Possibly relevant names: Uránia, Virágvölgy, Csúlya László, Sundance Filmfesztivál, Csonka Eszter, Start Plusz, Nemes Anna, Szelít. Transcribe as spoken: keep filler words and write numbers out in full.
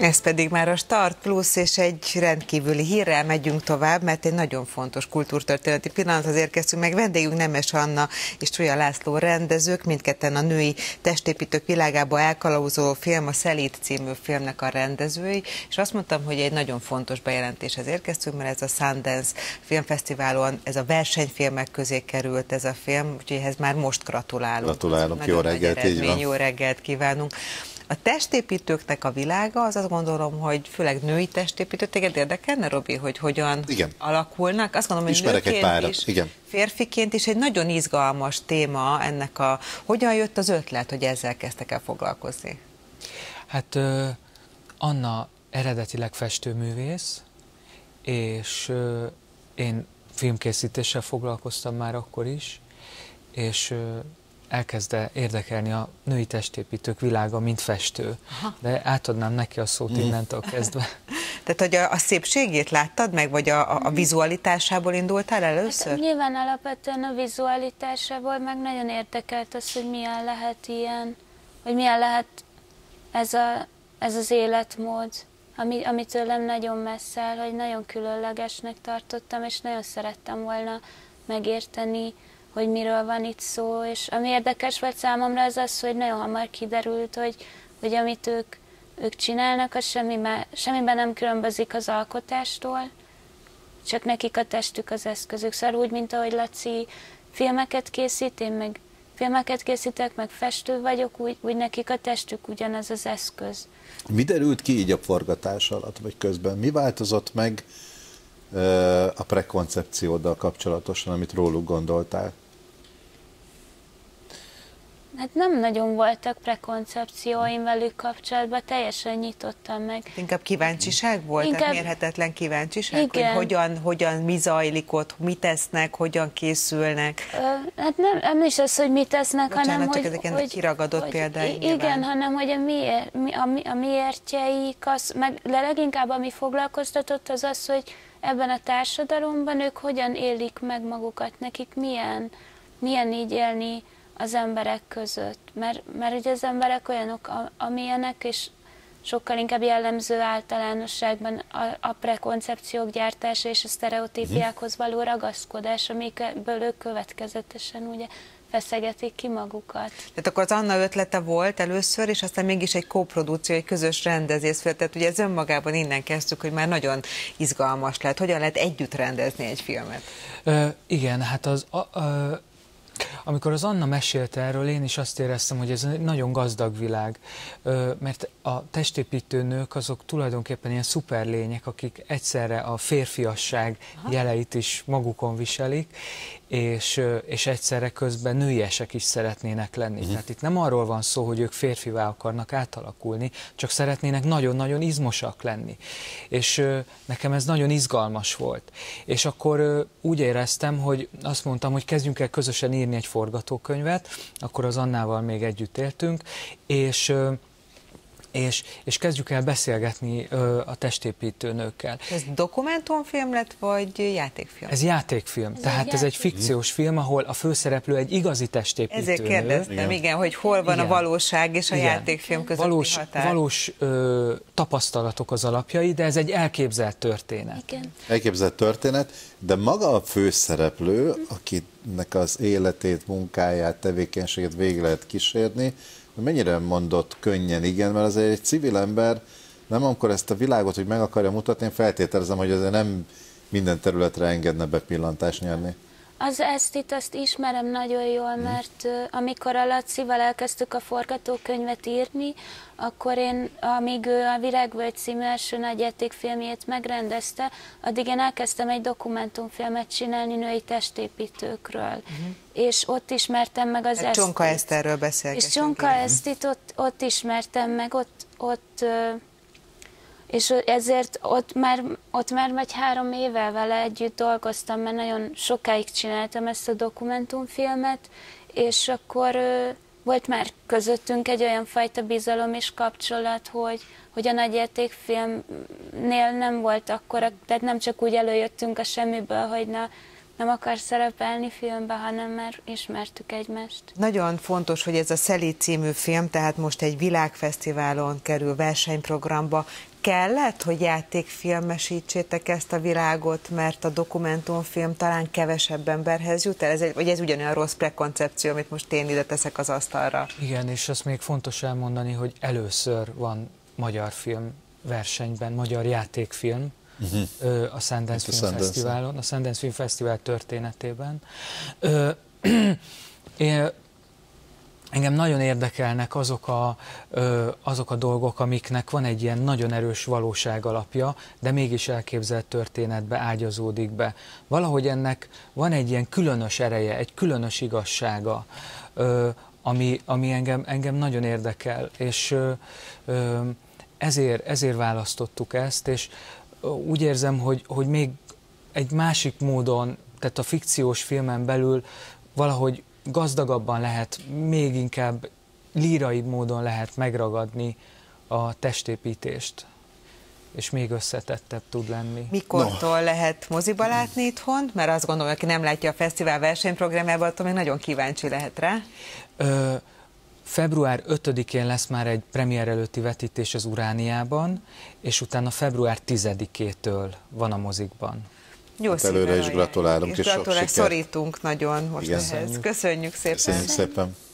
Ez pedig már a Start Plus, és egy rendkívüli hírrel megyünk tovább, mert egy nagyon fontos kultúrtörténeti pillanathoz érkeztünk meg. Vendégünk Nemes Anna és Csúlya László rendezők, mindketten a női testépítők világába elkalauzoló film, a Szelít című filmnek a rendezői, és azt mondtam, hogy egy nagyon fontos bejelentéshez érkeztünk, mert ez a Sundance Filmfesztiválon, ez a versenyfilmek közé került ez a film, úgyhogy ehhez már most gratulálunk. Gratulálunk, jó reggelt, így van. Jó reggelt kívánunk. A testépítőknek a világa, az azt gondolom, hogy főleg női testépítők, téged érdekelne, Robi, hogy hogyan igen. alakulnak? Azt gondolom, hogy ismerek egy párat, is, igen. férfiként is egy nagyon izgalmas téma ennek a... Hogyan jött az ötlet, hogy ezzel kezdtek el foglalkozni? Hát Anna eredetileg festőművész, és én filmkészítéssel foglalkoztam már akkor is, és... elkezd érdekelni a női testépítők világa, mint festő. Aha. De átadnám neki a szót innentől kezdve. Tehát, hogy a, a szépségét láttad meg, vagy a, a, a vizualitásából indultál először? Hát, nyilván alapvetően a vizualitásából, meg nagyon érdekelt az, hogy milyen lehet ilyen, vagy milyen lehet ez, a, ez az életmód, ami, ami tőlem nagyon messze áll, hogy nagyon különlegesnek tartottam, és nagyon szerettem volna megérteni, hogy miről van itt szó, és ami érdekes volt számomra az az, hogy nagyon hamar kiderült, hogy, hogy amit ők, ők csinálnak, az semmiben, semmiben nem különbözik az alkotástól, csak nekik a testük az eszközük. Szóval úgy, mint ahogy Laci filmeket készít, én meg filmeket készítek, meg festő vagyok, úgy, úgy nekik a testük ugyanaz az eszköz. Mi derült ki így a forgatás alatt, vagy közben? Mi változott meg a prekoncepcióddal kapcsolatosan, amit róluk gondoltál? Hát nem nagyon voltak prekoncepcióim velük kapcsolatban, teljesen nyitottam meg. Inkább kíváncsiság volt, Inkább... tehát mérhetetlen kíváncsiság, igen. hogy hogyan, hogyan, mi zajlik ott, mit tesznek, hogyan készülnek. Ö, hát nem, nem is az, hogy mit tesznek, Bocsánat, hanem csak hogy... ezeken hogy, kiragadott hogy, példány, igen, nyilván. hanem hogy a, miért, a, a miértjeik, az, meg leginkább ami foglalkoztatott az az, hogy ebben a társadalomban ők hogyan élik meg magukat, nekik milyen, milyen így élni az emberek között, mert, mert ugye az emberek olyanok, amilyenek, és sokkal inkább jellemző általánosságban a, a prekoncepciók gyártása és a sztereotípiákhoz való ragaszkodás, amikből ők következetesen ugye feszegetik ki magukat. Tehát akkor az Anna ötlete volt először, és aztán mégis egy koprodukció, egy közös rendezés született. Ugye ez önmagában innen kezdtük, hogy már nagyon izgalmas lehet. Hogyan lehet együtt rendezni egy filmet? Ö, igen, hát az... A, a... Amikor az Anna mesélte erről, én is azt éreztem, hogy ez egy nagyon gazdag világ, mert a testépítőnők azok tulajdonképpen ilyen szuperlények, akik egyszerre a férfiasság Aha. jeleit is magukon viselik, és, és egyszerre közben nőiesek is szeretnének lenni. Uh-huh. Tehát itt nem arról van szó, hogy ők férfivá akarnak átalakulni, csak szeretnének nagyon-nagyon izmosak lenni. És nekem ez nagyon izgalmas volt. És akkor úgy éreztem, hogy azt mondtam, hogy kezdjünk el közösen írni egy forgatókönyvet, akkor az Annával még együtt éltünk, és, és, és kezdjük el beszélgetni a testépítőnőkkel. Ez dokumentumfilm lett, vagy játékfilm? Ez játékfilm, ez tehát játék. ez egy fikciós film, ahol a főszereplő egy igazi testépítőnő. Ezért kérdeztem, igen, igen hogy hol van igen. a valóság és a igen. játékfilm közötti valós, határ. Valós ö, tapasztalatok az alapjai, de ez egy elképzelt történet. Igen. Elképzelt történet, de maga a főszereplő, akit nek az életét, munkáját, tevékenységét végig lehet kísérni, hogy mennyire mondott könnyen igen, mert azért egy civil ember nem amikor ezt a világot, hogy meg akarja mutatni, én feltételezem, hogy azért nem minden területre engedne bepillantást nyerni. Az ezt itt azt ismerem nagyon jól, mert amikor a Lacival elkezdtük a forgatókönyvet írni, akkor én, amíg ő a Virágvölgy című első nagyjátékfilmjét megrendezte, addig én elkezdtem egy dokumentumfilmet csinálni női testépítőkről. Uh-huh. És ott ismertem meg az Esztit. Csonka Eszterről beszélgetünk. És Csonka Esztit ott, ott ismertem meg, ott... ott és ezért ott már, ott már vagy három éve vele együtt dolgoztam, mert nagyon sokáig csináltam ezt a dokumentumfilmet, és akkor volt már közöttünk egy olyan fajta bizalom és kapcsolat, hogy, hogy a nagyjátékfilmnél nem volt akkora, tehát nem csak úgy előjöttünk a semmiből, hogy na, nem akar szerepelni filmbe, hanem már ismertük egymást. Nagyon fontos, hogy ez a Szelít című film, tehát most egy világfesztiválon kerül versenyprogramba. Kellett, hogy játékfilmesítsétek ezt a világot, mert a dokumentumfilm talán kevesebb emberhez jut el? Ez egy, vagy ez ugyanolyan rossz prekoncepció, amit most én ide teszek az asztalra? Igen, és azt még fontos elmondani, hogy először van magyar film versenyben, magyar játékfilm, Uh-huh. a Sundance Filmfesztiválon, a Sundance Filmfesztivál történetében. Ö, én, engem nagyon érdekelnek azok a, ö, azok a dolgok, amiknek van egy ilyen nagyon erős valóság alapja, de mégis elképzelt történetbe ágyazódik be. Valahogy ennek van egy ilyen különös ereje, egy különös igazsága, ö, ami, ami engem, engem nagyon érdekel, és ö, ö, ezért, ezért választottuk ezt, és úgy érzem, hogy, hogy még egy másik módon, tehát a fikciós filmen belül valahogy gazdagabban lehet, még inkább líraibb módon lehet megragadni a testépítést, és még összetettebb tud lenni. Mikortól no. lehet moziba látni itthon? Mert azt gondolom, aki nem látja a fesztivál versenyprogramjában, attól még nagyon kíváncsi lehet rá. Ö, február ötödikén lesz már egy premier előtti vetítés az Urániában, és utána február tizedikétől van a mozikban. Jó, hát előre is gratulálunk, és, és gratulálunk, szorítunk nagyon most ehhez. Köszönjük szépen. Köszönjük szépen.